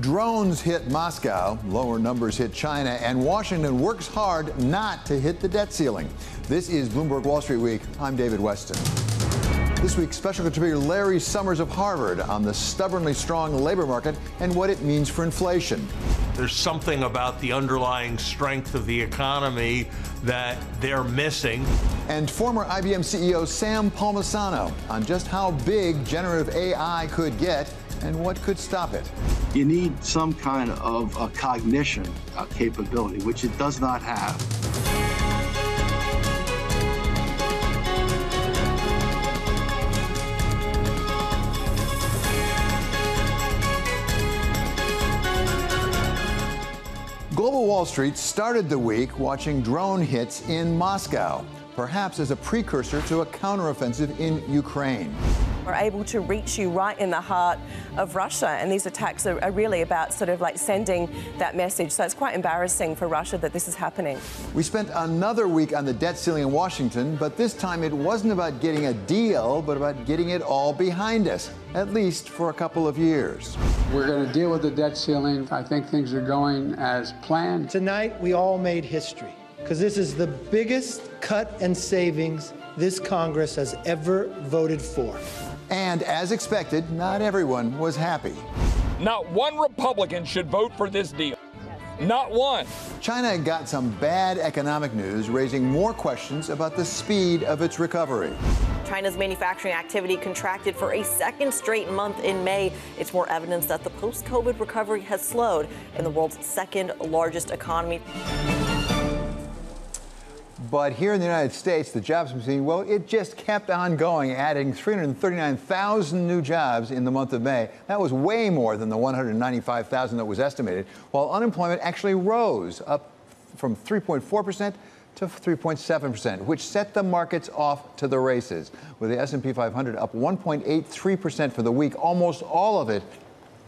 Drones hit Moscow, lower numbers hit China, and Washington works hard not to hit the debt ceiling. This is Bloomberg Wall Street Week. I'm David Weston. This week, special contributor Larry Summers of Harvard on the stubbornly strong labor market and what it means for inflation. There's something about the underlying strength of the economy that they're missing. And former IBM CEO Sam Palmisano on just how big generative AI could get and what could stop it. You need some kind of a cognition, a capability, which it does not have. Global Wall Street started the week watching drone hits in Moscow, perhaps as a precursor to a counteroffensive in Ukraine. We're able to reach you right in the heart of Russia, and these attacks are really about sort of like sending that message. So it's quite embarrassing for Russia that this is happening. We spent another week on the debt ceiling in Washington, but this time it wasn't about getting a deal, but about getting it all behind us, at least for a couple of years. We're going to deal with the debt ceiling. I think things are going as planned. Tonight, we all made history, because this is the biggest cut and savings this Congress has ever voted for. And as expected, not everyone was happy. Not one Republican should vote for this deal. Not one. China got some bad economic news, raising more questions about the speed of its recovery. China's manufacturing activity contracted for a second straight month in May. It's more evidence that the post-COVID recovery has slowed in the world's second largest economy. But here in the United States, the jobs machine, well, it just kept on going, adding 339,000 new jobs in the month of May. That was way more than the 195,000 that was estimated, while unemployment actually rose up from 3.4% to 3.7%, which set the markets off to the races, with the S&P 500 up 1.83% for the week, almost all of it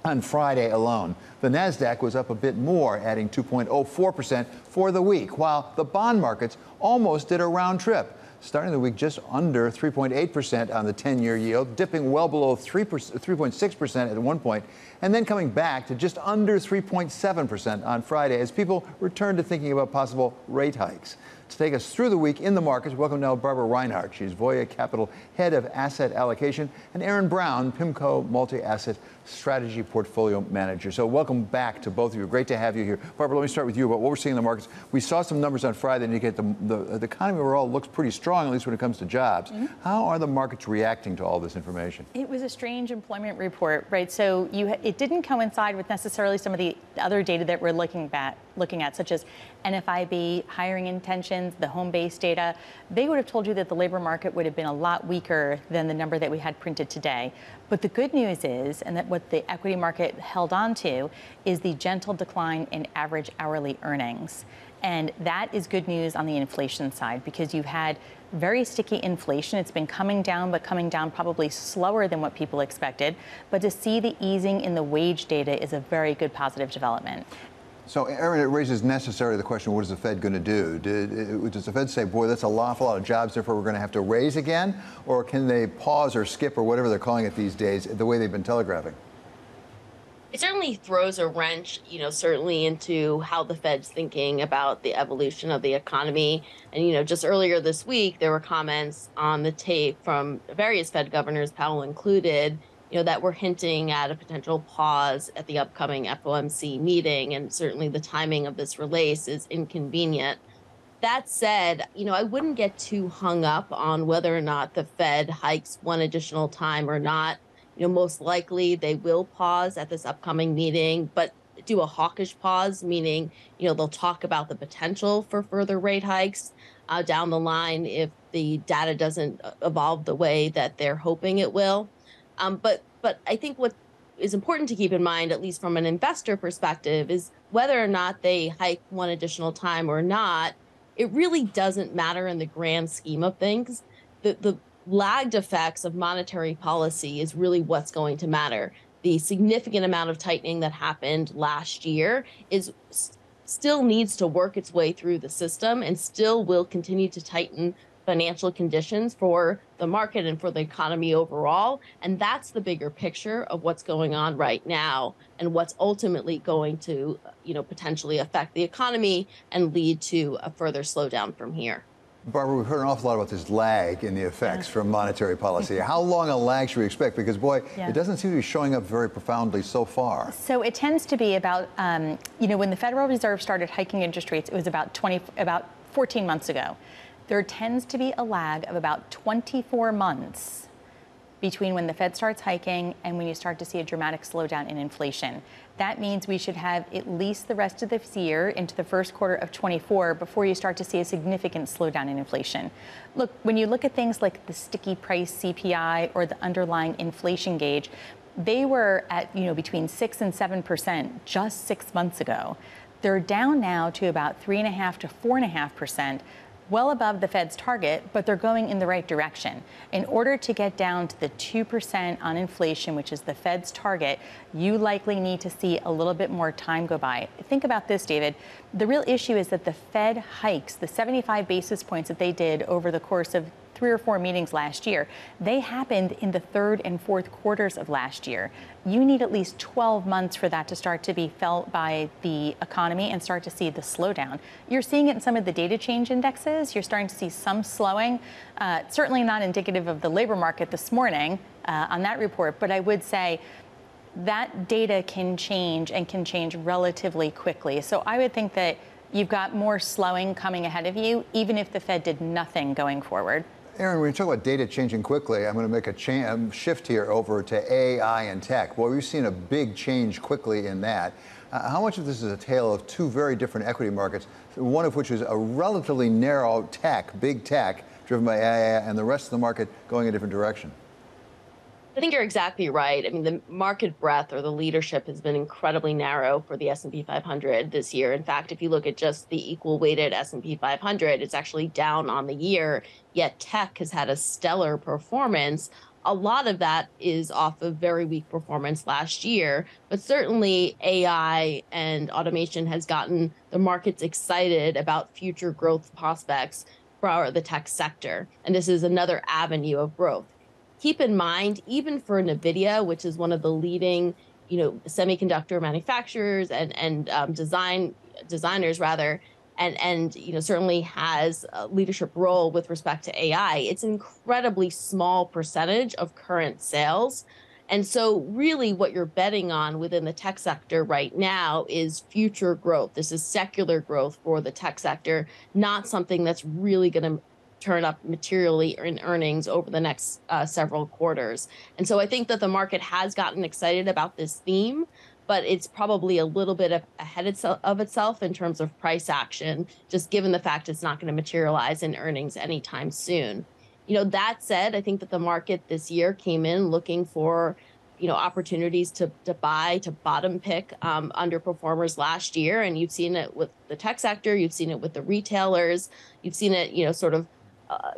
on Friday alone. The Nasdaq was up a bit more, adding 2.04% for the week, while the bond markets almost did a round trip, starting the week just under 3.8% on the 10-year yield, dipping well below 3.6% at one point, and then coming back to just under 3.7% on Friday as people returned to thinking about possible rate hikes. To take us through the week in the markets, welcome now Barbara Reinhart. She's Voya Capital Head of Asset Allocation, and Erin Browne, PIMCO Multi-Asset Strategy Portfolio Manager. So welcome back to both of you. Great to have you here. Barbara, let me start with you about what we're seeing in the markets. We saw some numbers on Friday and you get the economy overall looks pretty strong, at least when it comes to jobs. How are the markets reacting to all this information? It was a strange employment report, right? So it didn't coincide with necessarily some of the other data that we're looking at, such as NFIB, hiring intentions, the home-based data. They would have told you that the labor market would have been a lot weaker than the number that we had printed today. But the good news is, and that what the equity market held on to, is the gentle decline in average hourly earnings. And that is good news on the inflation side, because you've had very sticky inflation. It's been coming down, but coming down probably slower than what people expected. But to see the easing in the wage data is a very good positive development. So, Erin, it raises necessarily the question, what is the Fed going to do? Does the Fed say, boy, that's an awful lot of jobs, therefore we're going to have to raise again? Or can they pause or skip or whatever they're calling it these days, the way they've been telegraphing? It certainly throws a wrench, certainly into how the Fed's thinking about the evolution of the economy. And, just earlier this week, there were comments on the tape from various Fed governors, Powell included, that we're hinting at a potential pause at the upcoming FOMC meeting, and certainly the timing of this release is inconvenient. That said, I wouldn't get too hung up on whether or not the Fed hikes one additional time or not. Most likely they will pause at this upcoming meeting, but do a hawkish pause, meaning, they'll talk about the potential for further rate hikes down the line if the data doesn't evolve the way that they're hoping it will. But I think what is important to keep in mind, at least from an investor perspective, is whether or not they hike one additional time or not, it really doesn't matter in the grand scheme of things. The lagged effects of monetary policy is really what's going to matter. The significant amount of tightening that happened last year is still needs to work its way through the system and still will continue to tighten financial conditions for the market and for the economy overall. And that's the bigger picture of what's going on right now and what's ultimately going to, potentially affect the economy and lead to a further slowdown from here. Barbara, we've heard an awful lot about this lag in the effects from monetary policy. How long a lag should we expect? Because, boy, it doesn't seem to be showing up very profoundly so far. So it tends to be about, when the Federal Reserve started hiking interest rates, it was about 14 months ago. There tends to be a lag of about 24 months between when the Fed starts hiking and when you start to see a dramatic slowdown in inflation. That means we should have at least the rest of this year into the first quarter of 24 before you start to see a significant slowdown in inflation. Look, when you look at things like the sticky price CPI or the underlying inflation gauge, they were at, between 6% and 7% just 6 months ago. They're down now to about 3.5% to 4.5%. Well above the Fed's target, but they're going in the right direction. In order to get down to the 2% on inflation, which is the Fed's target, you likely need to see a little bit more time go by. Think about this, David. The real issue is that the Fed hikes, the 75 basis points that they did over the course of 3 or 4 meetings last year, they happened in the 3rd and 4th quarters of last year. You need at least 12 months for that to start to be felt by the economy and start to see the slowdown. You're seeing it in some of the data change indexes. You're starting to see some slowing, certainly not indicative of the labor market this morning on that report, but I would say that data can change and can change relatively quickly. So I would think that you've got more slowing coming ahead of you, even if the Fed did nothing going forward. Erin, when you talk about data changing quickly, I'm going to make a shift here over to AI and tech. Well, we've seen a big change quickly in that. How much of this is a tale of two very different equity markets, one of which is a relatively narrow tech, big tech, driven by AI, and the rest of the market going a different direction? I think you're exactly right. I mean, the market breadth or the leadership has been incredibly narrow for the S&P 500 this year. In fact, if you look at just the equal weighted S&P 500, it's actually down on the year, yet tech has had a stellar performance. A lot of that is off of very weak performance last year, but certainly AI and automation has gotten the markets excited about future growth prospects for the tech sector. And this is another avenue of growth. Keep in mind, even for NVIDIA, which is one of the leading, semiconductor manufacturers and designers, certainly has a leadership role with respect to AI. It's an incredibly small percentage of current sales. And so really what you're betting on within the tech sector right now is future growth. This is secular growth for the tech sector, not something that's really going to turn up materially in earnings over the next several quarters. And so I think that the market has gotten excited about this theme, but it's probably a little bit ahead of itself in terms of price action, just given the fact it's not going to materialize in earnings anytime soon. That said, I think that the market this year came in looking for opportunities to bottom pick underperformers last year. And you've seen it with the tech sector, you've seen it with the retailers, you've seen it,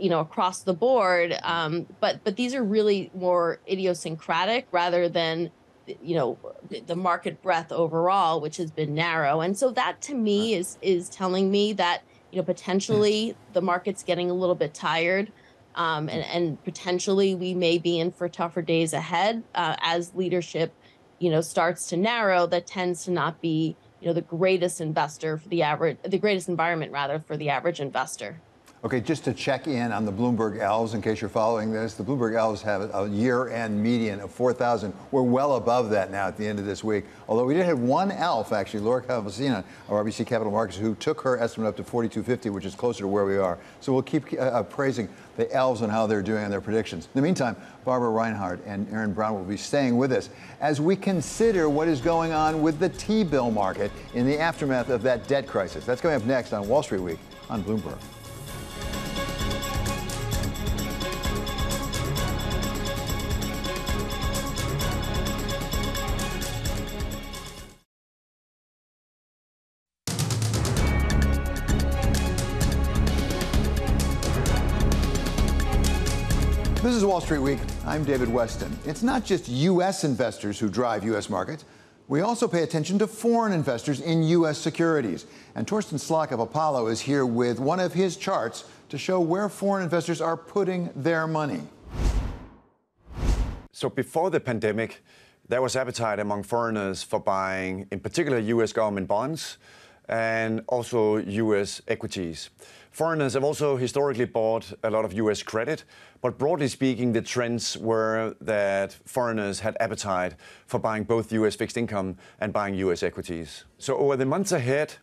across the board. But these are really more idiosyncratic rather than, the market breadth overall, which has been narrow. And so that to me is telling me that, potentially the market's getting a little bit tired. And potentially we may be in for tougher days ahead as leadership, starts to narrow. That tends to not be, the greatest investor for the greatest environment rather for the average investor. Okay, just to check in on the Bloomberg Elves, in case you're following this, the Bloomberg Elves have a year-end median of 4,000. We're well above that now at the end of this week. Although we did have one elf, actually, Lori Calvasina of RBC Capital Markets, who took her estimate up to 4,250, which is closer to where we are. So we'll keep appraising the elves on how they're doing on their predictions. In the meantime, Barbara Reinhart and Erin Browne will be staying with us as we consider what is going on with the T-bill market in the aftermath of that debt crisis. That's coming up next on Wall Street Week on Bloomberg. This is Wall Street Week. I'm David Weston. It's not just U.S. investors who drive U.S. markets. We also pay attention to foreign investors in U.S. securities. And Torsten Slock of Apollo is here with one of his charts to show where foreign investors are putting their money. So before the pandemic, there was appetite among foreigners for buying, in particular, US government bonds and also US equities. Foreigners have also historically bought a lot of US credit, but broadly speaking, the trends were that foreigners had appetite for buying both US fixed income and buying US equities. So over the months ahead,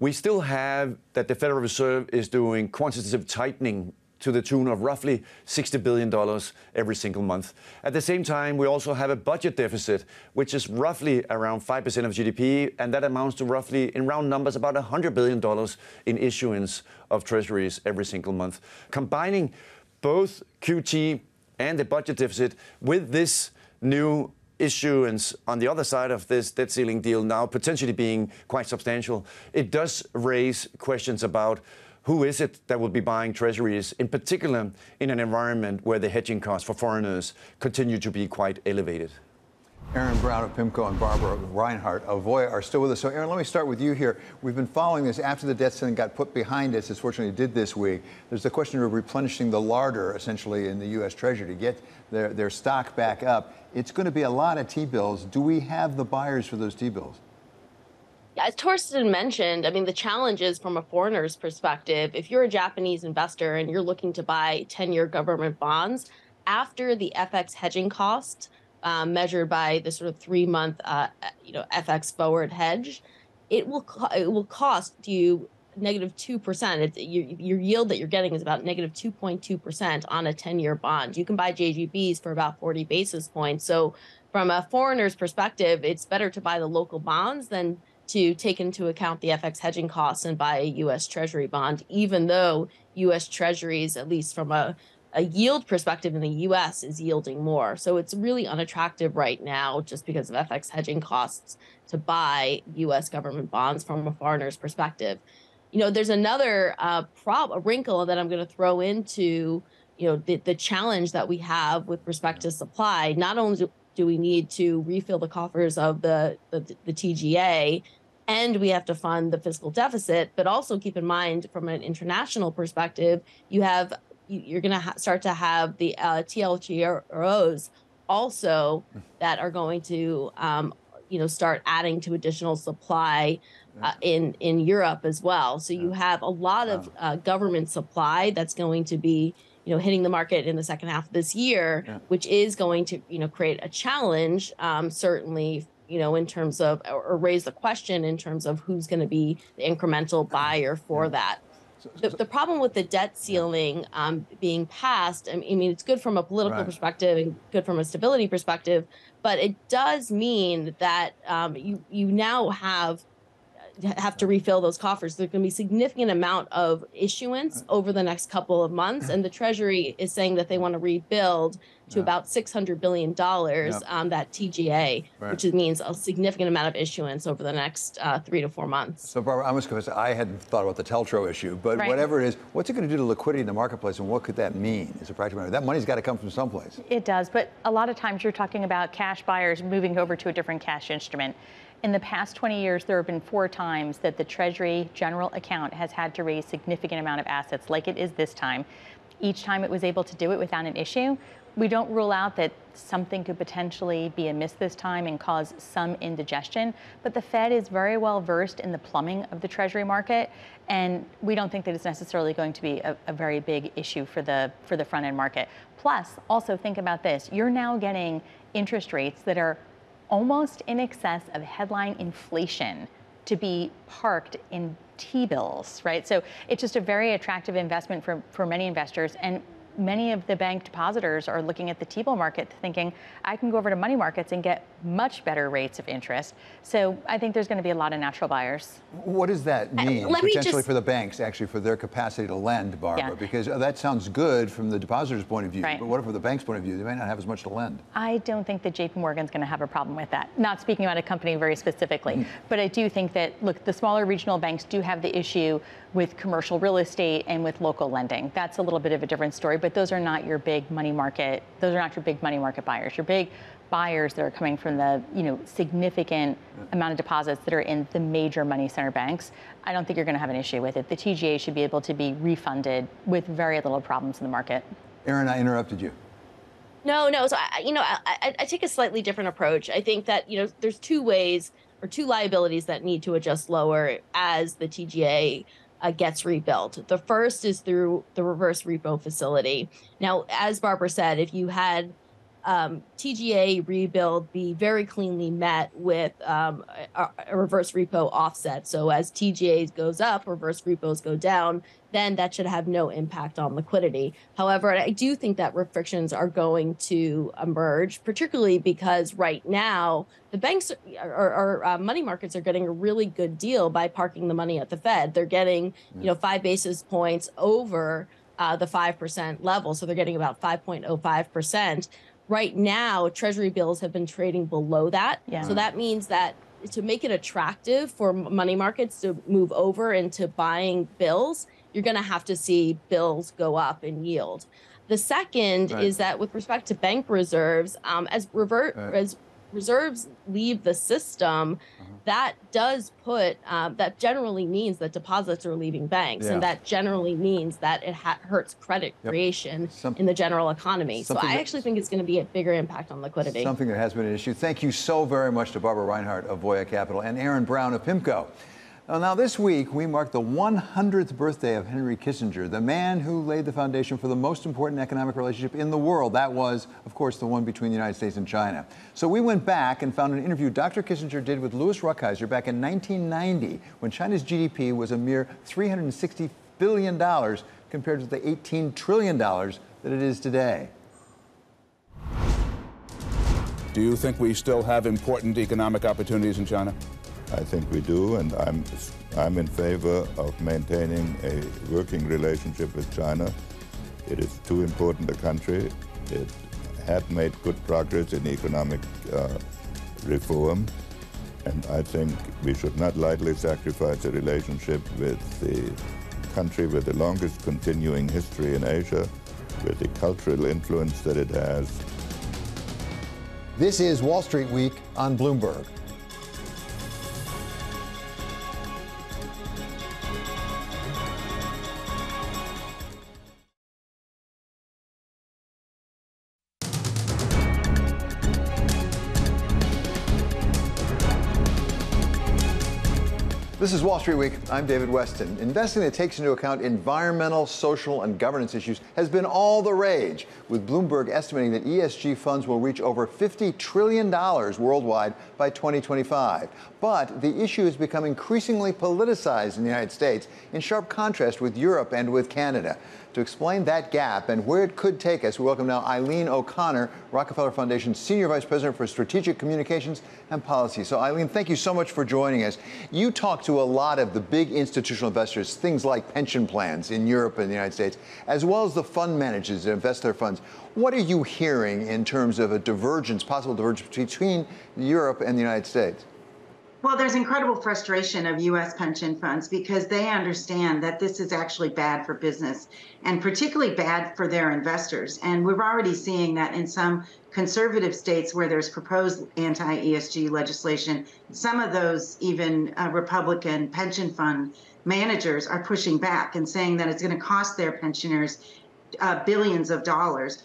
we still have that the Federal Reserve is doing quantitative tightening to the tune of roughly $60 billion every single month. At the same time, we also have a budget deficit, which is roughly around 5% of GDP, and that amounts to roughly, in round numbers, about $100 billion in issuance of treasuries every single month. Combining both QT and the budget deficit with this new issuance on the other side of this debt ceiling deal now potentially being quite substantial, it does raise questions about who is it that will be buying treasuries, in particular in an environment where the hedging costs for foreigners continue to be quite elevated. Erin Browne of PIMCO and Barbara Reinhart of Voya are still with us. So, Erin, let me start with you here. We've been following this after the debt ceiling got put behind us, as fortunately it did this week. There's the question of replenishing the larder, essentially, in the U.S. Treasury to get their stock back up. It's going to be a lot of T-bills. Do we have the buyers for those T-bills? As Torsten mentioned, I mean, the challenge is from a foreigner's perspective. If you're a Japanese investor and you're looking to buy 10-year government bonds, after the FX hedging cost measured by the sort of 3-month, FX forward hedge, it will cost you negative 2%. Your yield that you're getting is about negative 2.2% on a 10-year bond. You can buy JGBs for about 40 basis points. So from a foreigner's perspective, it's better to buy the local bonds than to take into account the FX hedging costs and buy a U.S. Treasury bond, even though U.S. Treasuries, at least from a yield perspective in the U.S., is yielding more. So it's really unattractive right now just because of FX hedging costs to buy U.S. government bonds from a foreigner's perspective. You know, there's another wrinkle that I'm going to throw into, the challenge that we have with respect to supply. Not only do we need to refill the coffers of the TGA, and we have to fund the fiscal deficit. But also keep in mind, from an international perspective, you're going to start to have the TLTROs also that are going to start adding to additional supply in Europe as well. So you have a lot of government supply that's going to be hitting the market in the second half of this year, which is going to, create a challenge, certainly, in terms of, or raise the question in terms of who's going to be the incremental buyer for that. The problem with the debt ceiling being passed, I mean, it's good from a political perspective and good from a stability perspective, but it does mean that you now have to refill those coffers. There's going to be a significant amount of issuance over the next couple of months, and the Treasury is saying that they want to rebuild to about $600 billion that TGA, which means a significant amount of issuance over the next 3 to 4 months. So, Barbara, I must confess, I hadn't thought about the Teltro issue, but whatever it is, what's it going to do to liquidity in the marketplace, and what could that mean as a practical matter? That money's got to come from someplace. It does, but a lot of times you're talking about cash buyers moving over to a different cash instrument. In the past 20 years, there have been 4 times that the Treasury General Account has had to raise significant amount of assets, like it is this time. Each time it was able to do it without an issue. We don't rule out that something could potentially be amiss this time and cause some indigestion, but the Fed is very well versed in the plumbing of the Treasury market, and we don't think that it's necessarily going to be a very big issue for the front-end market. Plus, also think about this. You're now getting interest rates that are almost in excess of headline inflation to be parked in T-bills, right? So it's just a very attractive investment for many investors, and many of the bank depositors are looking at the T-bill market thinking, I can go over to money markets and get much better rates of interest. So I think there's going to be a lot of natural buyers. What does that mean for the banks, actually, for their capacity to lend, Barbara? Yeah. Because that sounds good from the depositor's point of view, but what if from the bank's point of view, they may not have as much to lend? I don't think that JP Morgan's going to have a problem with that. Not speaking about a company very specifically, but I do think that, look, the smaller regional banks do have the issue with commercial real estate and with local lending. That's a little bit of a different story, but those are not your big money market buyers. Your big buyers that are coming from the significant amount of deposits that are in the major money center banks, I don't think you're going to have an issue with it. The TGA should be able to be refunded with very little problems in the market. Erin, I interrupted you. No. So, I take a slightly different approach. I think that, there's two ways or two liabilities that need to adjust lower as the TGA gets rebuilt. The first is through the reverse repo facility. Now, as Barbara said, if you had TGA rebuild be very cleanly met with a reverse repo offset. So as TGA goes up, reverse repos go down, then that should have no impact on liquidity. However, I do think that restrictions are going to emerge, particularly because right now the banks or money markets are getting a really good deal by parking the money at the Fed. They're getting 5 basis points over the 5% level. So they're getting about 5.05%. Right now, Treasury bills have been trading below that. Yeah. So that means that to make it attractive for money markets to move over into buying bills, you're going to have to see bills go up in yield. The second is that with respect to bank reserves, as reserves leave the system, that does put, that generally means that deposits are leaving banks, and that generally means that it hurts credit creation in the general economy. So I actually think it's going to be a bigger impact on liquidity. Something that has been an issue. Thank you so very much to Barbara Reinhart of Voya Capital and Erin Browne of PIMCO. Now, this week, we marked the 100th birthday of Henry Kissinger, the man who laid the foundation for the most important economic relationship in the world. That was, of course, the one between the United States and China. So we went back and found an interview Dr. Kissinger did with Lewis Rukeyser back in 1990, when China's GDP was a mere $360 billion compared with the $18 trillion that it is today. Do you think we still have important economic opportunities in China? I think we do, and I'm in favor of maintaining a working relationship with China. It is too important a country. It had made good progress in economic reform, and I think we should not lightly sacrifice a relationship with the country with the longest continuing history in Asia, with the cultural influence that it has. This is Wall Street Week on Bloomberg. This is Wall Street Week. I'm David Weston. Investing that takes into account environmental, social, and governance issues has been all the rage, with Bloomberg estimating that ESG funds will reach over $50 trillion worldwide by 2025. But the issue has become increasingly politicized in the United States, in sharp contrast with Europe and with Canada. To explain that gap and where it could take us, we welcome now Eileen O'Connor, Rockefeller Foundation Senior Vice President for Strategic Communications and Policy. So, Eileen, thank you so much for joining us. You talk to a lot of the big institutional investors, things like pension plans in Europe and the United States, as well as the fund managers that invest their funds. What are you hearing in terms of a divergence, possible divergence between Europe and the United States? Well, there's incredible frustration of U.S. pension funds because they understand that this is actually bad for business and particularly bad for their investors. And we're already seeing that in some conservative states where there's proposed anti-ESG legislation. Some of those even Republican pension fund managers are pushing back and saying that it's going to cost their pensioners billions of dollars,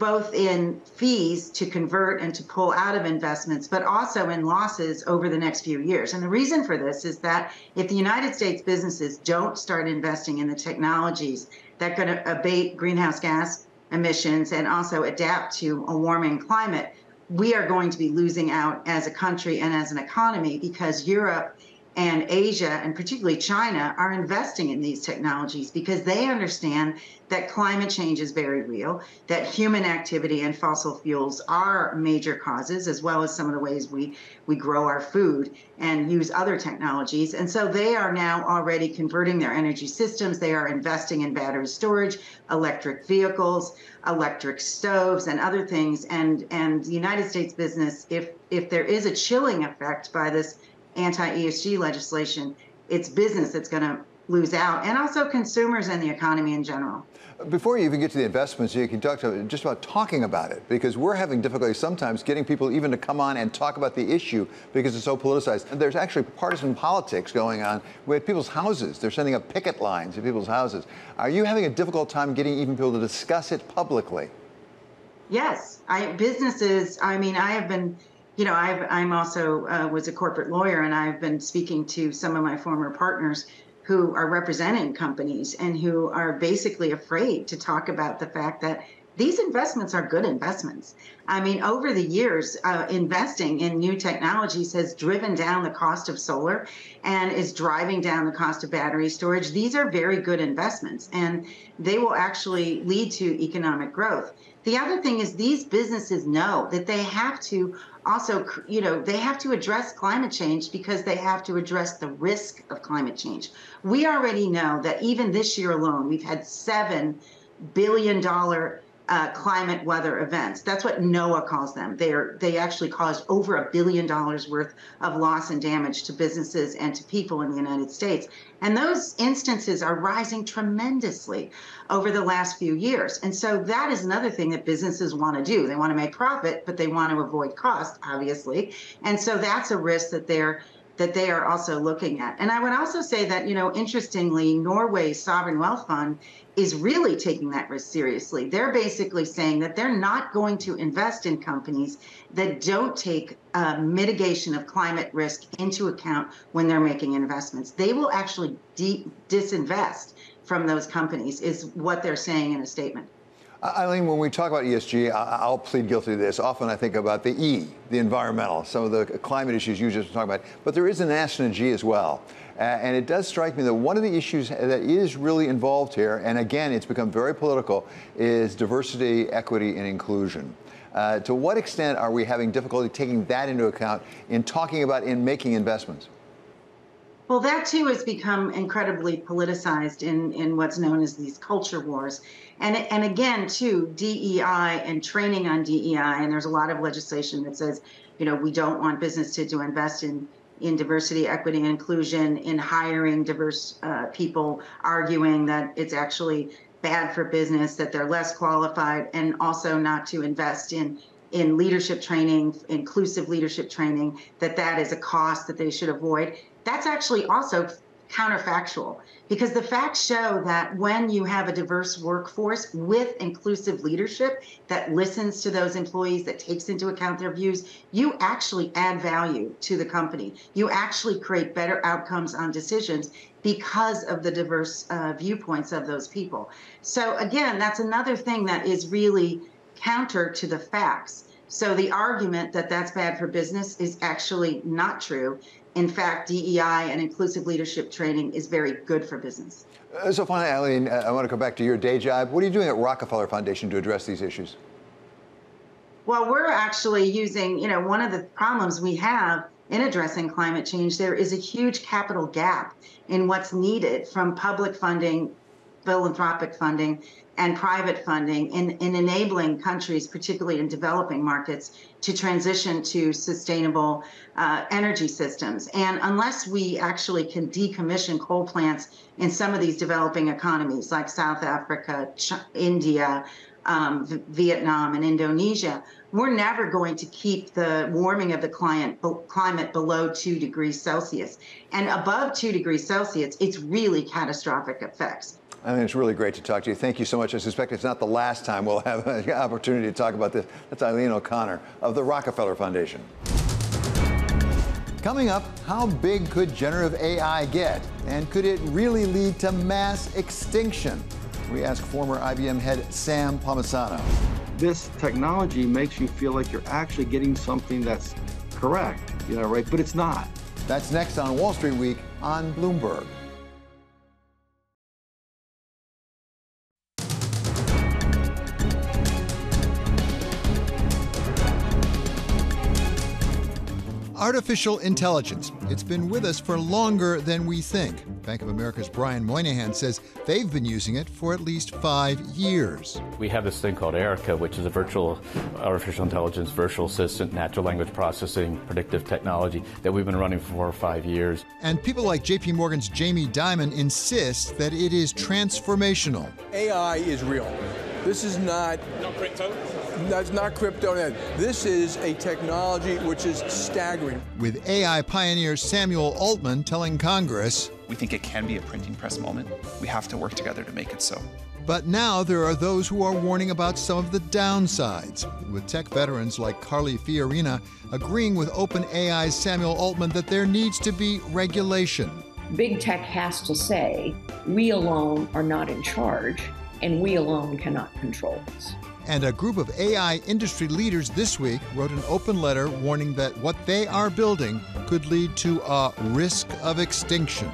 both in fees to convert and to pull out of investments, but also in losses over the next few years. And the reason for this is that if the United States businesses don't start investing in the technologies that could abate greenhouse gas emissions and also adapt to a warming climate, we are going to be losing out as a country and as an economy because Europe and Asia, and particularly China, are investing in these technologies because they understand that climate change is very real, that human activity and fossil fuels are major causes, as well as some of the ways we grow our food and use other technologies. And so they are now already converting their energy systems. They are investing in battery storage, electric vehicles, electric stoves, and other things. And the United States business, if there is a chilling effect by this anti-ESG legislation, it's business that's going to lose out, and also consumers and the economy in general. Before you even get to the investments, you can talk to just about talking about it, because we're having difficulty sometimes getting people even to come on and talk about the issue because it's so politicized. And there's actually partisan politics going on with people's houses. They're sending up picket lines at people's houses. Are you having a difficult time getting even people to discuss it publicly? Yes. Businesses, I mean, I have been, you know, I'm also was a corporate lawyer, and I've been speaking to some of my former partners who are representing companies and who are basically afraid to talk about the fact that these investments are good investments. I mean, over the years, investing in new technologies has driven down the cost of solar and is driving down the cost of battery storage. These are very good investments, and they will actually lead to economic growth. The other thing is these businesses know that they have to also, you know, they have to address climate change because they have to address the risk of climate change. We already know that even this year alone, we've had $7 billion climate weather events. That's what NOAA calls them. They actually caused over $1 billion worth of loss and damage to businesses and to people in the United States. And those instances are rising tremendously over the last few years. And so that is another thing that businesses want to do. They want to make profit, but they want to avoid cost, obviously. And so that's a risk that they are also looking at. And I would also say that, you know, interestingly, Norway's sovereign wealth fund is really taking that risk seriously. They're basically saying that they're not going to invest in companies that don't take mitigation of climate risk into account when they're making investments. They will actually disinvest from those companies, is what they're saying in a statement. Eileen, when we talk about ESG, I'll plead guilty to this. Often I think about the E, the environmental, some of the climate issues you just talked about. But there is an S and a G as well. And it does strike me that one of the issues that is really involved here, and again, it's become very political, is diversity, equity, and inclusion. To what extent are we having difficulty taking that into account in talking about and making investments? Well, that too has become incredibly politicized in what's known as these culture wars. And again, too, DEI and training on DEI, and there's a lot of legislation that says, you know, we don't want business to invest in diversity, equity, and inclusion, in hiring diverse people, arguing that it's actually bad for business, that they're less qualified, and also not to invest in leadership training, inclusive leadership training, that is a cost that they should avoid. That's actually also counterfactual, because the facts show that when you have a diverse workforce with inclusive leadership that listens to those employees, that takes into account their views, you actually add value to the company. You actually create better outcomes on decisions because of the diverse viewpoints of those people. So again, that's another thing that is really counter to the facts. So the argument that that's bad for business is actually not true. In fact, DEI and inclusive leadership training is very good for business. So finally, Eileen, I want to come back to your day job. What are you doing at Rockefeller Foundation to address these issues? Well, we're actually using, you know, one of the problems we have in addressing climate change, there is a huge capital gap in what's needed from public funding, philanthropic funding, and private funding in enabling countries, particularly in developing markets, to transition to sustainable energy systems. And unless we actually can decommission coal plants in some of these developing economies like South Africa, India, Vietnam, and Indonesia, we're never going to keep the warming of the climate below 2 degrees Celsius. And above 2 degrees Celsius, it's really catastrophic effects. I mean, it's really great to talk to you. Thank you so much. I suspect it's not the last time we'll have an opportunity to talk about this. That's Eileen O'Connor of the Rockefeller Foundation. Coming up, how big could generative AI get? And could it really lead to mass extinction? We ask former IBM head Sam Palmisano. This technology makes you feel like you're actually getting something that's correct, you know, right? But it's not. That's next on Wall Street Week on Bloomberg. artificial intelligence. It's been with us for longer than we think. Bank of America's Brian Moynihan says they've been using it for at least 5 years. We have this thing called Erica, which is a virtual artificial intelligence, virtual assistant, natural language processing, predictive technology that we've been running for 4 or 5 years. And people like J.P. Morgan's Jamie Dimon insists that it is transformational. AI is real. This is not... Not crypto? That's not crypto. This is a technology which is staggering. With AI pioneer Samuel Altman telling Congress... We think it can be a printing press moment. We have to work together to make it so. But now there are those who are warning about some of the downsides, with tech veterans like Carly Fiorina agreeing with OpenAI's Samuel Altman that there needs to be regulation. Big tech has to say, we alone are not in charge, and we alone cannot control this. And a group of AI industry leaders this week wrote an open letter warning that what they are building could lead to a risk of extinction.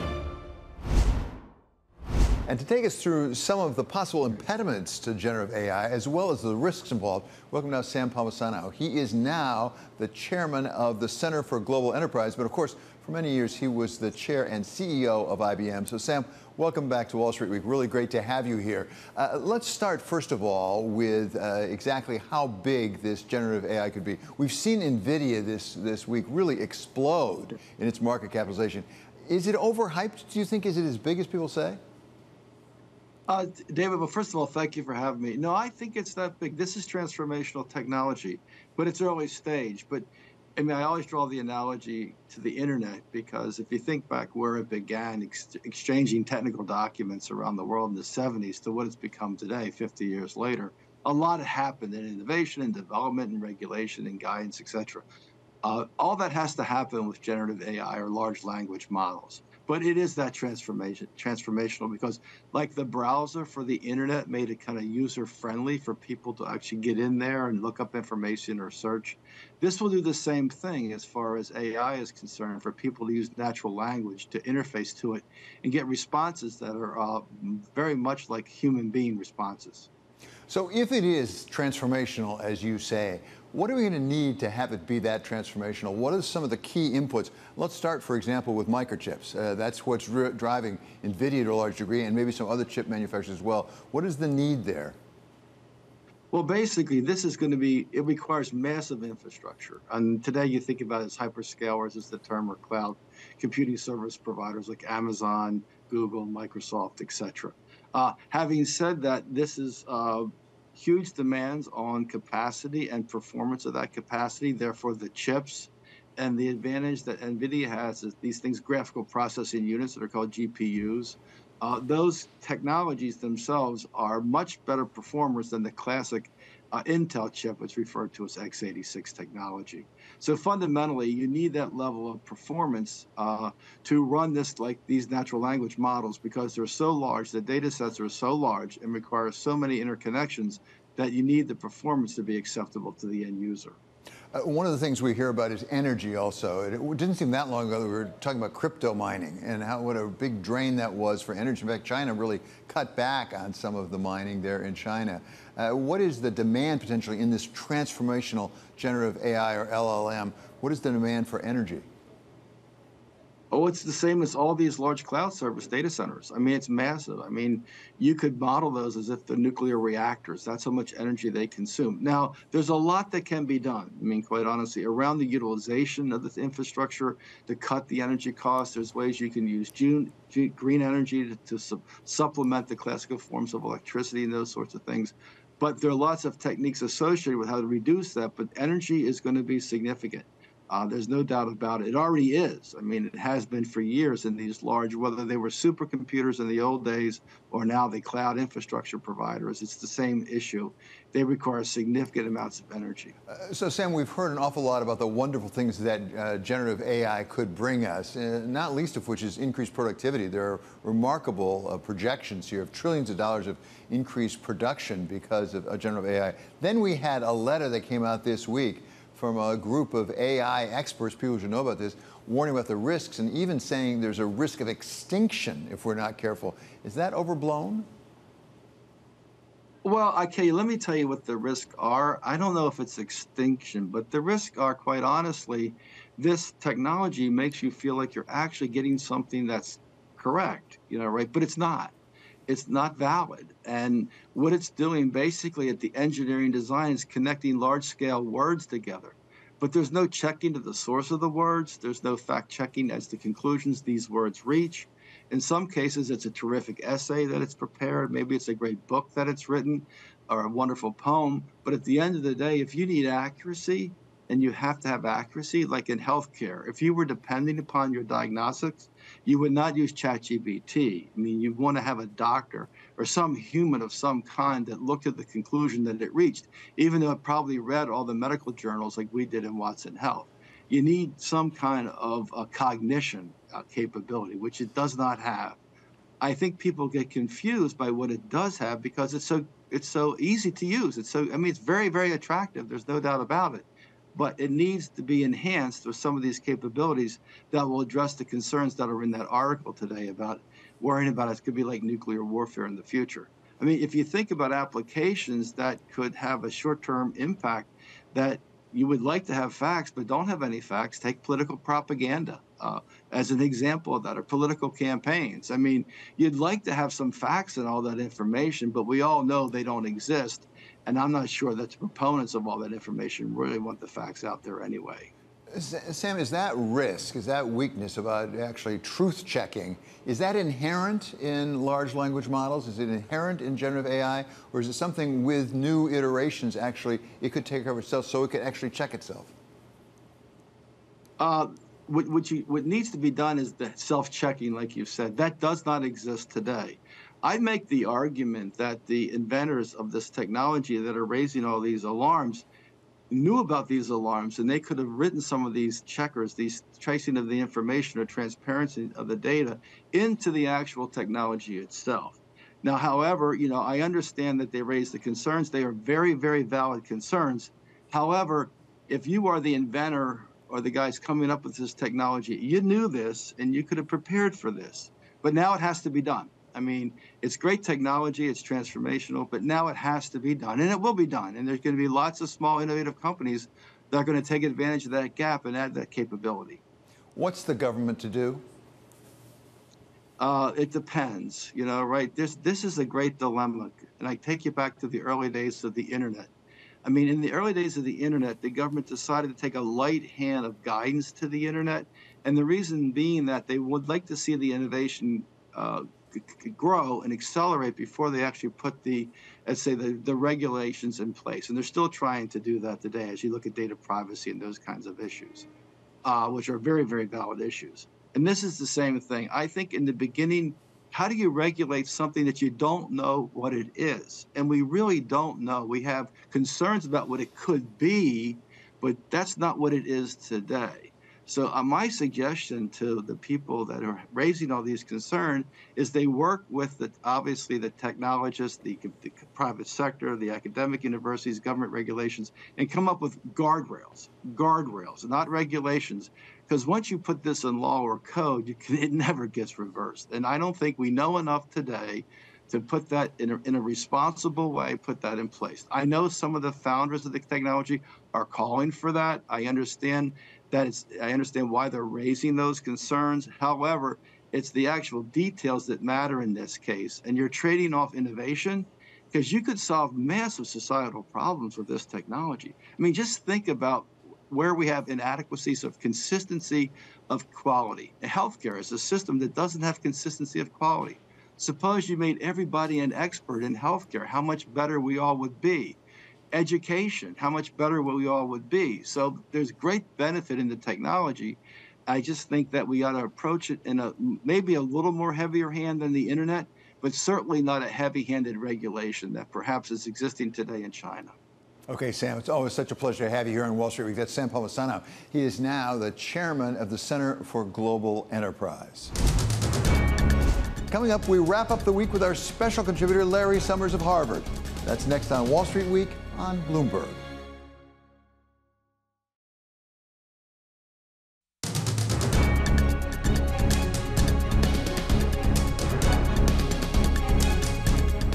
And to take us through some of the possible impediments to generative AI, as well as the risks involved, welcome now Sam Palmisano. He is now the chairman of the Center for Global Enterprise, but of course, for many years, he was the chair and CEO of IBM. So, Sam, welcome back to Wall Street Week. Really great to have you here. Let's start, first of all, with exactly how big this generative AI could be. We've seen NVIDIA this week really explode in its market capitalization. Is it overhyped, do you think? Is it as big as people say? David, well, first of all, thank you for having me. No, I think it's that big. This is transformational technology, but it's early stage. But I mean, I always draw the analogy to the internet, because if you think back where it began, exchanging technical documents around the world in the 70s to what it's become today, 50 years later, a lot happened in innovation and development and regulation and guidance, et cetera. All that has to happen with generative AI or large language models. But it is that transformational, because like the browser for the internet made it kind of user-friendly for people to actually get in there and look up information or search. This will do the same thing as far as AI is concerned, for people to use natural language to interface to it and get responses that are very much like human being responses. So if it is transformational, as you say, what are we going to need to have it be that transformational? What are some of the key inputs? Let's start, for example, with microchips. That's what's driving NVIDIA to a large degree, and maybe some other chip manufacturers as well. What is the need there? Well, basically, this is going to be, it requires massive infrastructure. And today you think about it as hyperscalers is the term, or cloud computing service providers like Amazon, Google, Microsoft, et cetera. Having said that, this is huge demands on capacity and performance of that capacity, therefore the chips. And the advantage that NVIDIA has is these things, graphical processing units that are called GPUs. Those technologies themselves are much better performers than the classic Intel chip, which is referred to as x86 technology. So fundamentally, you need that level of performance to run this, like these natural language models, because they're so large, the data sets are so large and require so many interconnections that you need the performance to be acceptable to the end user. One of the things we hear about is energy also. It didn't seem that long ago that we were talking about crypto mining and how what a big drain that was for energy. In fact, China really cut back on some of the mining there in China. What is the demand potentially in this transformational generative AI or LLM? What is the demand for energy? Oh, it's the same as all these large cloud service data centers. I mean, it's massive. I mean, you could model those as if they're nuclear reactors. That's how much energy they consume. Now, there's a lot that can be done. I mean, quite honestly, around the utilization of this infrastructure to cut the energy costs. There's ways you can use green energy to supplement the classical forms of electricity and those sorts of things. But there are lots of techniques associated with how to reduce that. But energy is going to be significant. There's no doubt about it. It already is. I mean, it has been for years in these large, whether they were supercomputers in the old days or now the cloud infrastructure providers, it's the same issue. They require significant amounts of energy. So, Sam, we've heard an awful lot about the wonderful things that generative AI could bring us, not least of which is increased productivity. There are remarkable projections here of trillions of dollars of increased production because of generative AI. Then we had a letter that came out this week from a group of AI experts, people who should know about this, warning about the risks and even saying there's a risk of extinction if we're not careful. Is that overblown? Well, okay, let me tell you what the risks are. I don't know if it's extinction, but the risks are, quite honestly, this technology makes you feel like you're actually getting something that's correct, you know, right? But it's not. It's not valid. And what it's doing basically at the engineering design is connecting large-scale words together. But there's no checking of the source of the words. There's no fact-checking as to conclusions these words reach. In some cases, it's a terrific essay that it's prepared. Maybe it's a great book that it's written or a wonderful poem. But at the end of the day, if you need accuracy, and you have to have accuracy, like in healthcare, if you were depending upon your diagnostics, you would not use ChatGPT. I mean, you'd want to have a doctor or some human of some kind that looked at the conclusion that it reached, even though it probably read all the medical journals like we did in Watson Health. You need some kind of a cognition capability, which it does not have. I think people get confused by what it does have because it's so easy to use. It's so, I mean, it's very, very attractive. There's no doubt about it. But it needs to be enhanced with some of these capabilities that will address the concerns that are in that article today about worrying about it could be like nuclear warfare in the future. I mean, if you think about applications that could have a short-term impact that you would like to have facts but don't have any facts, take political propaganda as an example of that, or political campaigns. I mean, you'd like to have some facts and all that information, but we all know they don't exist. And I'm not sure that the proponents of all that information really want the facts out there anyway. Sam, is that risk, is that weakness about actually truth checking, is that inherent in large language models? Is it inherent in generative AI? Or is it something with new iterations actually it could take over itself so it could actually check itself? What needs to be done is the self-checking, like you've said. That does not exist today. I make the argument that the inventors of this technology that are raising all these alarms knew about these alarms, and they could have written some of these checkers, these tracing of the information or transparency of the data into the actual technology itself. Now, however, you know, I understand that they raise the concerns. They are very, very valid concerns. However, if you are the inventor or the guys coming up with this technology, you knew this and you could have prepared for this, but now it has to be done. I mean, it's great technology, it's transformational, but now it has to be done, and it will be done. And there's going to be lots of small, innovative companies that are going to take advantage of that gap and add that capability. What's the government to do? It depends, you know, right? This is a great dilemma, and I take you back to the early days of the internet. I mean, in the early days of the internet, the government decided to take a light hand of guidance to the internet, and the reason being that they would like to see the innovation grow and accelerate before they actually put the, let's say, the regulations in place. And they're still trying to do that today as you look at data privacy and those kinds of issues, which are very, very valid issues. And this is the same thing. I think in the beginning, how do you regulate something that you don't know what it is? And we really don't know. We have concerns about what it could be, but that's not what it is today. So my suggestion to the people that are raising all these concerns is they work with, obviously, the technologists, the private sector, the academic universities, government regulations, and come up with guardrails, not regulations. Because once you put this in law or code, it never gets reversed. And I don't think we know enough today to put that in a responsible way, put that in place. I know some of the founders of the technology are calling for that. I understand why they're raising those concerns. However, it's the actual details that matter in this case. And you're trading off innovation because you could solve massive societal problems with this technology. I mean, just think about where we have inadequacies of consistency of quality. Healthcare is a system that doesn't have consistency of quality. Suppose you made everybody an expert in healthcare, how much better we all would be. Education, how much better we all would be. So there's great benefit in the technology. I just think that we ought to approach it in a maybe a little more heavier hand than the internet, but certainly not a heavy-handed regulation that perhaps is existing today in China. Okay, Sam, it's always such a pleasure to have you here on Wall Street Week. That's Sam Palmisano. He is now the chairman of the Center for Global Enterprise. Coming up, we wrap up the week with our special contributor, Larry Summers of Harvard. That's next on Wall Street Week on Bloomberg.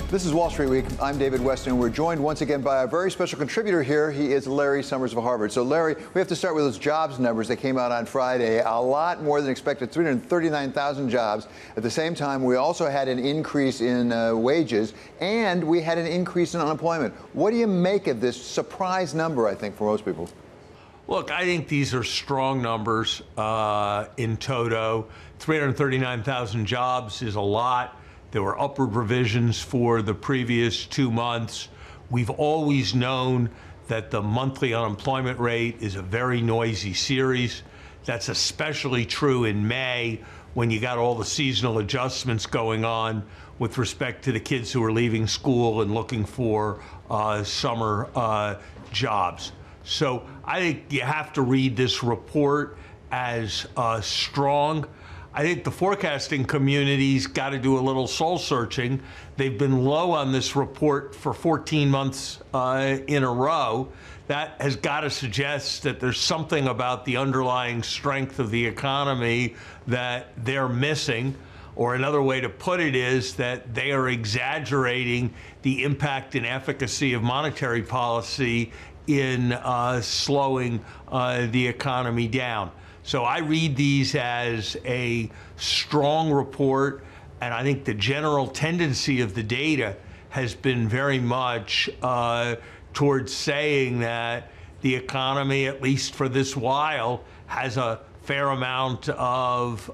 This is Wall Street Week. I'm David Weston. We're joined once again by a very special contributor here. He is Larry Summers of Harvard. So, Larry, we have to start with those jobs numbers that came out on Friday. A lot more than expected, 339,000 jobs. At the same time, we also had an increase in wages, and we had an increase in unemployment. What do you make of this surprise number, I think, for most people? Look, I think these are strong numbers in toto. 339,000 jobs is a lot. There were upward revisions for the previous 2 months. We've always known that the monthly unemployment rate is a very noisy series. That's especially true in May, when you got all the seasonal adjustments going on with respect to the kids who are leaving school and looking for summer jobs. So I think you have to read this report as strong. I think the forecasting community's got to do a little soul searching. They've been low on this report for 14 months in a row. That has got to suggest that there's something about the underlying strength of the economy that they're missing. Or another way to put it is that they are exaggerating the impact and efficacy of monetary policy in slowing the economy down. So I read these as a strong report, and I think the general tendency of the data has been very much towards saying that the economy, at least for this while, has a fair amount of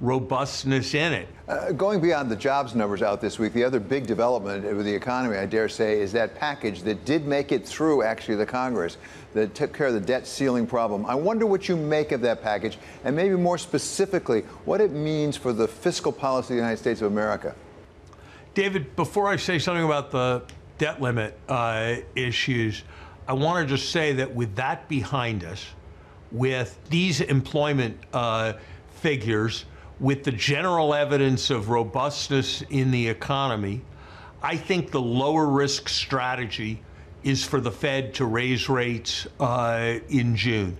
robustness in it. Going beyond the jobs numbers out this week, the other big development with the economy, I dare say, is that package that did make it through, actually, the Congress, that took care of the debt ceiling problem. I wonder what you make of that package, and maybe more specifically, what it means for the fiscal policy of the United States of America. David, before I say something about the debt limit issues, I want to just say that with that behind us, with these employment figures, with the general evidence of robustness in the economy, I think the lower risk strategy is for the Fed to raise rates in June.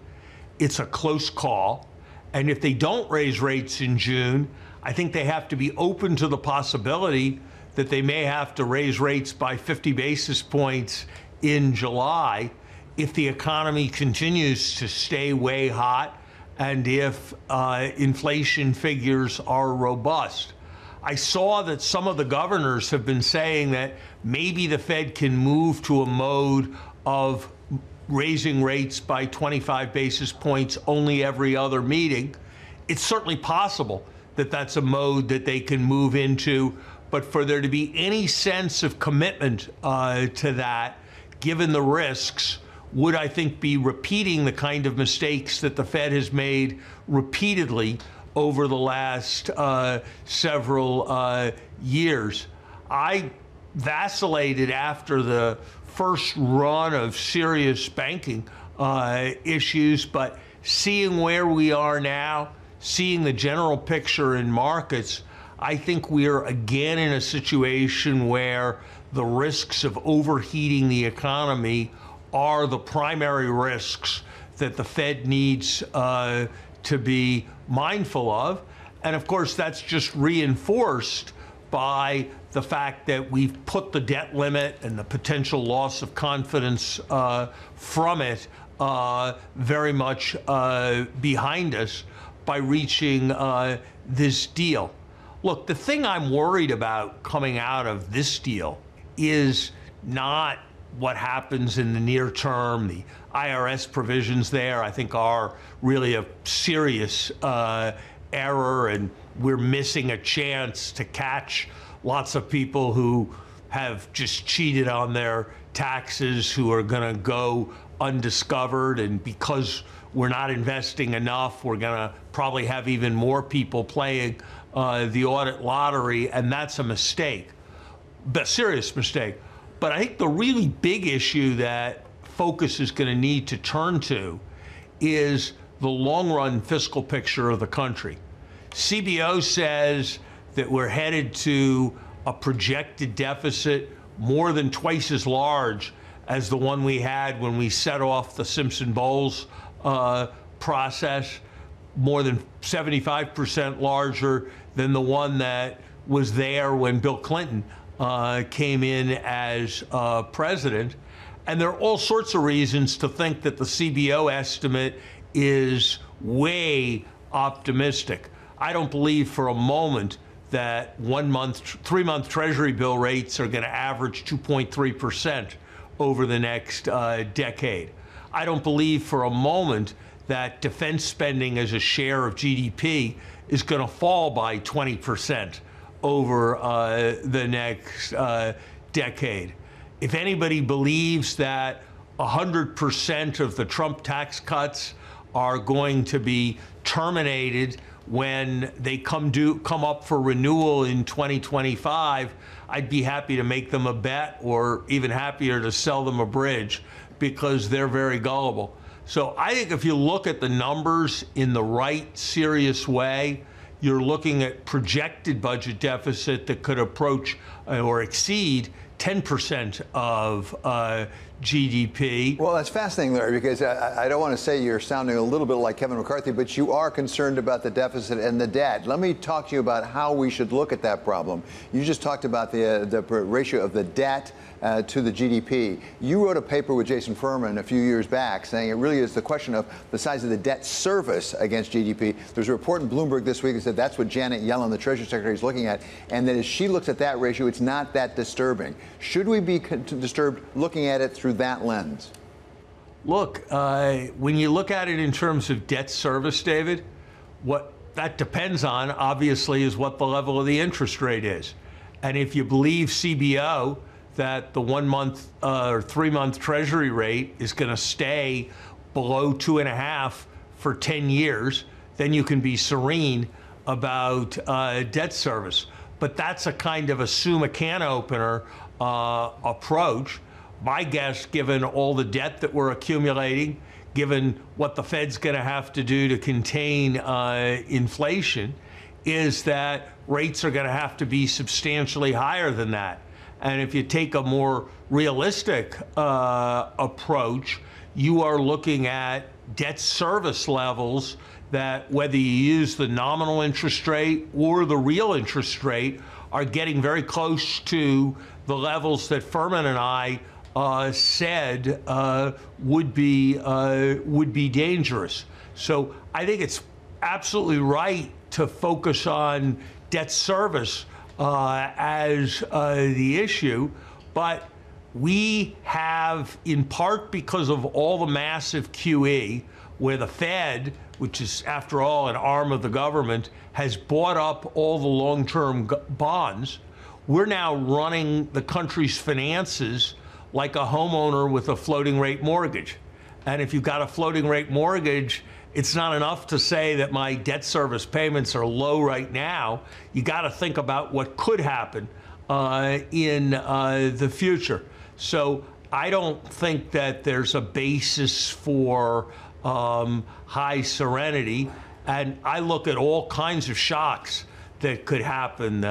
It's a close call. And if they don't raise rates in June, I think they have to be open to the possibility that they may have to raise rates by 50 basis points in July if the economy continues to stay way hot and if inflation figures are robust. I saw that some of the governors have been saying that maybe the Fed can move to a mode of raising rates by 25 basis points only every other meeting. It's certainly possible that that's a mode that they can move into, but for there to be any sense of commitment to that, given the risks, would, I think, be repeating the kind of mistakes that the Fed has made repeatedly over the last several years. I vacillated after the first run of serious banking issues, but seeing where we are now, seeing the general picture in markets, I think we are again in a situation where the risks of overheating the economy are the primary risks that the Fed needs to be mindful of. And of course, that's just reinforced by the fact that we've put the debt limit and the potential loss of confidence from it very much behind us by reaching this deal. Look, the thing I'm worried about coming out of this deal is not what happens in the near term. The IRS provisions there, I think, are really a serious error, and we're missing a chance to catch lots of people who have just cheated on their taxes, who are going to go undiscovered. And because we're not investing enough, we're going to probably have even more people playing the audit lottery, and that's a mistake, a serious mistake. But I think the really big issue that focus is going to need to turn to is the long-run fiscal picture of the country. CBO says that we're headed to a projected deficit more than twice as large as the one we had when we set off the Simpson-Bowles process, more than 75% larger than the one that was there when Bill Clinton came in as president. And there are all sorts of reasons to think that the CBO estimate is way optimistic. I don't believe for a moment that 1 month, 3 month Treasury bill rates are going to average 2.3% over the next decade. I don't believe for a moment that defense spending as a share of GDP is going to fall by 20% over the next decade. If anybody believes that 100% of the Trump tax cuts are going to be terminated when they come up for renewal in 2025, I'd be happy to make them a bet, or even happier to sell them a bridge, because they're very gullible. So I think if you look at the numbers in the right serious way, you're looking at projected budget deficit that could approach or exceed 10% of GDP. Well, that's fascinating, Larry, because I don't want to say you're sounding a little bit like Kevin McCarthy, but you are concerned about the deficit and the debt. Let me talk to you about how we should look at that problem. You just talked about the ratio of the debt to the GDP. You wrote a paper with Jason Furman a few years back saying it really is the question of the size of the debt service against GDP. There's a report in Bloomberg this week that said that's what Janet Yellen, the Treasury Secretary, is looking at, and that as she looks at that ratio, it's not that disturbing. Should we be disturbed looking at it through that lens? Look, when you look at it in terms of debt service, David, what that depends on, obviously, is what the level of the interest rate is. And if you believe CBO, that the 1 month or 3 month Treasury rate is going to stay below 2.5 for 10 years, then you can be serene about debt service. But that's a kind of assume a can opener approach. My guess, given all the debt that we're accumulating, given what the Fed's going to have to do to contain inflation, is that rates are going to have to be substantially higher than that. And if you take a more realistic approach, you are looking at debt service levels that, whether you use the nominal interest rate or the real interest rate, are getting very close to the levels that Furman and I said would be dangerous. So I think it's absolutely right to focus on debt service as the issue, but we have, in part because of all the massive QE, where the Fed, which is after all an arm of the government, has bought up all the long-term bonds. We're now running the country's finances like a homeowner with a floating rate mortgage. And if you've got a floating rate mortgage, it's not enough to say that my debt service payments are low right now. You got to think about what could happen in the future. So I don't think that there's a basis for high serenity. And I look at all kinds of shocks that could happen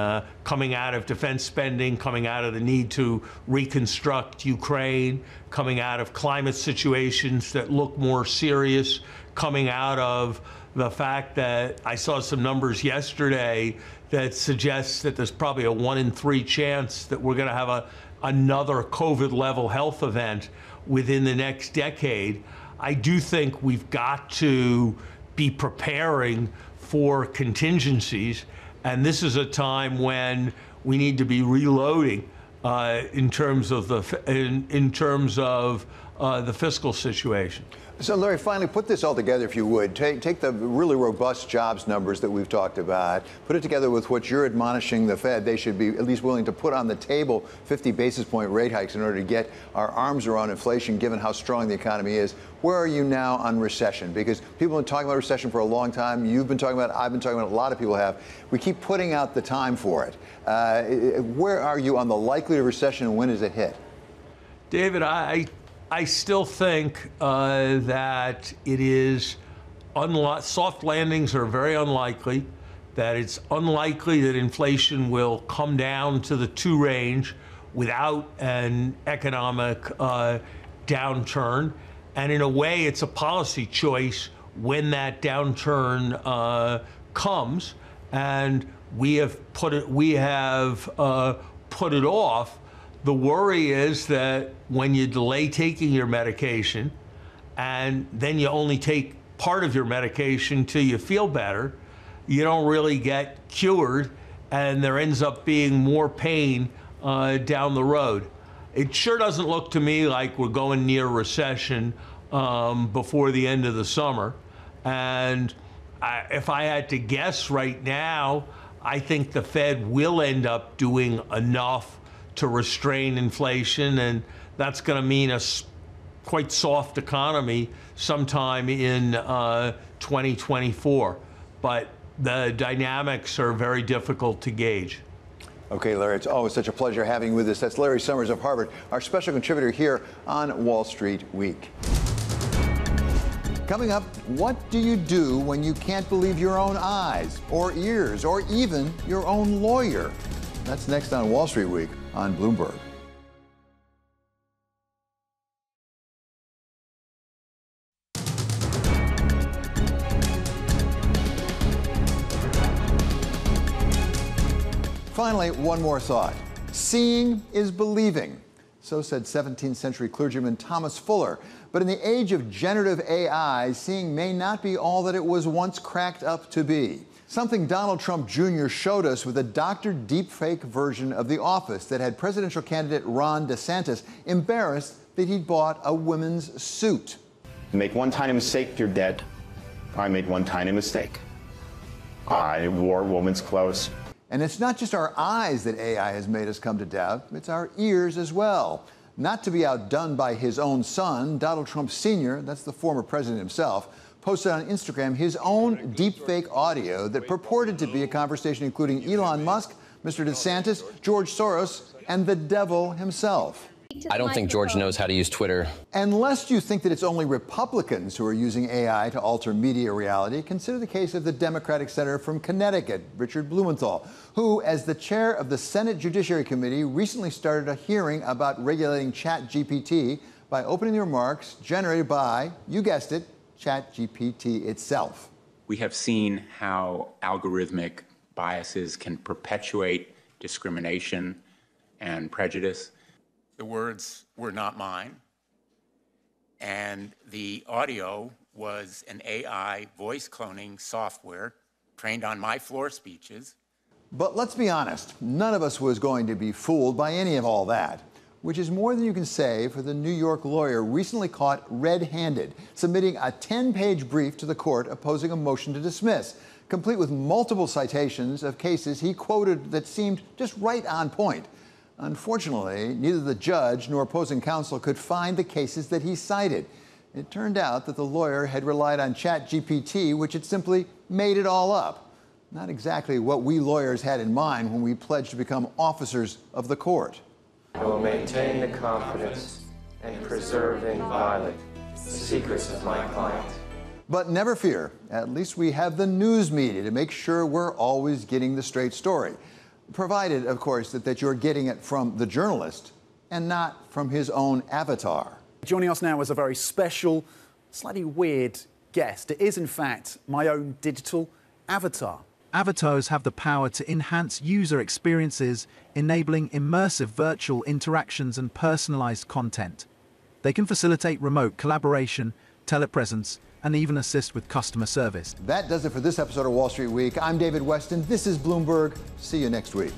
coming out of defense spending, coming out of the need to reconstruct Ukraine, coming out of climate situations that look more serious, coming out of the fact that I saw some numbers yesterday that suggests that there's probably a 1 in 3 chance that we're going to have another COVID-level health event within the next decade. I do think we've got to be preparing for contingencies, and this is a time when we need to be reloading in terms of the fiscal situation. So, Larry, finally, put this all together, if you would. Take the really robust jobs numbers that we've talked about, put it together with what you're admonishing the Fed. They should be at least willing to put on the table 50 basis point rate hikes in order to get our arms around inflation, given how strong the economy is. Where are you now on recession? Because people have been talking about recession for a long time. You've been talking about it. I've been talking about it. A lot of people have. We keep putting out the time for it. Where are you on the likelihood of recession, and when does it hit? David, I still think that it is soft landings are very unlikely, that it's unlikely that inflation will come down to the 2 range without an economic downturn. And in a way, it's a policy choice when that downturn comes. And we have put it off, the worry is that when you delay taking your medication and then you only take part of your medication till you feel better, you don't really get cured, and there ends up being more pain down the road. It sure doesn't look to me like we're going near recession before the end of the summer. And if I had to guess right now, I think the Fed will end up doing enough to restrain inflation, and that's going to mean a quite soft economy sometime in 2024. But the dynamics are very difficult to gauge. Okay, Larry, it's always such a pleasure having you with us. That's Larry Summers of Harvard, our special contributor here on Wall Street Week. Coming up, what do you do when you can't believe your own eyes or ears or even your own lawyer? That's next on Wall Street Week on Bloomberg. Finally, one more thought. Seeing is believing. So said 17th century clergyman Thomas Fuller. But in the age of generative AI, seeing may not be all that it was once cracked up to be. Something Donald Trump Jr. showed us with a doctored deepfake version of The Office that had presidential candidate Ron DeSantis embarrassed that he'd bought a women's suit. Make one tiny mistake, you're dead. I made one tiny mistake. I wore women's clothes. And it's not just our eyes that AI has made us come to doubt, it's our ears as well. Not to be outdone by his own son, Donald Trump Sr., that's the former president himself, posted on Instagram his own deepfake audio that purported to be a conversation including Elon Musk, Mr. DeSantis, George Soros, and the devil himself. I don't think George knows how to use Twitter. Unless you think that it's only Republicans who are using AI to alter media reality, consider the case of the Democratic senator from Connecticut, Richard Blumenthal, who, as the chair of the Senate Judiciary Committee, recently started a hearing about regulating ChatGPT by opening the remarks generated by, you guessed it, ChatGPT itself. We have seen how algorithmic biases can perpetuate discrimination and prejudice. The words were not mine, and the audio was an AI voice cloning software trained on my floor speeches. But let's be honest, none of us was going to be fooled by any of all that, which is more than you can say for the New York lawyer recently caught red-handed, submitting a 10-page brief to the court opposing a motion to dismiss, complete with multiple citations of cases he quoted that seemed just right on point. Unfortunately, neither the judge nor opposing counsel could find the cases that he cited. It turned out that the lawyer had relied on ChatGPT, which had simply made it all up. Not exactly what we lawyers had in mind when we pledged to become officers of the court. I will maintain the confidence and preserve inviolate the secrets of my client. But never fear, at least we have the news media to make sure we're always getting the straight story. Provided, of course, that you're getting it from the journalist and not from his own avatar. Joining us now is a very special, slightly weird guest. It is, in fact, my own digital avatar. Avatars have the power to enhance user experiences, enabling immersive virtual interactions and personalized content. They can facilitate remote collaboration, telepresence, and even assist with customer service. That does it for this episode of Wall Street Week. I'm David Weston. This is Bloomberg. See you next week.